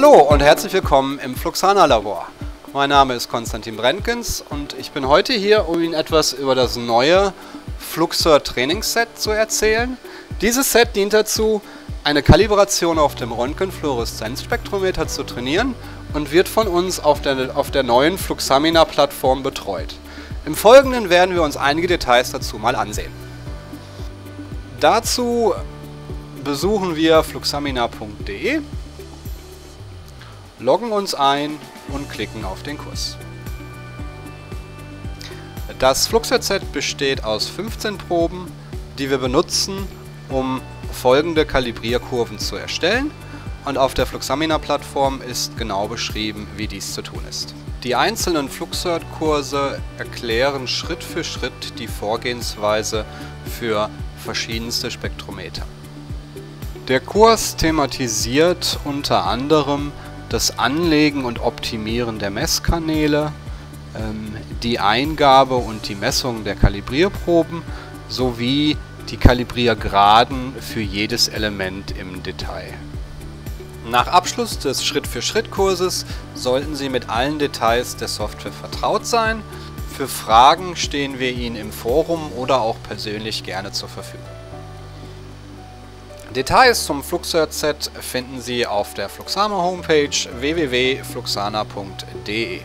Hallo und herzlich willkommen im Fluxana Labor. Mein Name ist Konstantin Brentgens und ich bin heute hier, um Ihnen etwas über das neue FluXert Trainingsset zu erzählen. Dieses Set dient dazu, eine Kalibration auf dem Röntgenfluoreszenzspektrometer zu trainieren und wird von uns auf der neuen Fluxamina-Plattform betreut. Im Folgenden werden wir uns einige Details dazu mal ansehen. Dazu besuchen wir fluxamina.de, loggen uns ein und klicken auf den Kurs. Das FluXert-Set besteht aus 15 Proben, die wir benutzen, um folgende Kalibrierkurven zu erstellen, und auf der Fluxamina-Plattform ist genau beschrieben, wie dies zu tun ist. Die einzelnen FluXert-Kurse erklären Schritt für Schritt die Vorgehensweise für verschiedenste Spektrometer. Der Kurs thematisiert unter anderem das Anlegen und Optimieren der Messkanäle, die Eingabe und die Messung der Kalibrierproben sowie die Kalibriergraden für jedes Element im Detail. Nach Abschluss des Schritt-für-Schritt-Kurses sollten Sie mit allen Details der Software vertraut sein. Für Fragen stehen wir Ihnen im Forum oder auch persönlich gerne zur Verfügung. Details zum FluXert-Set finden Sie auf der Fluxana-Homepage www.fluxana.de.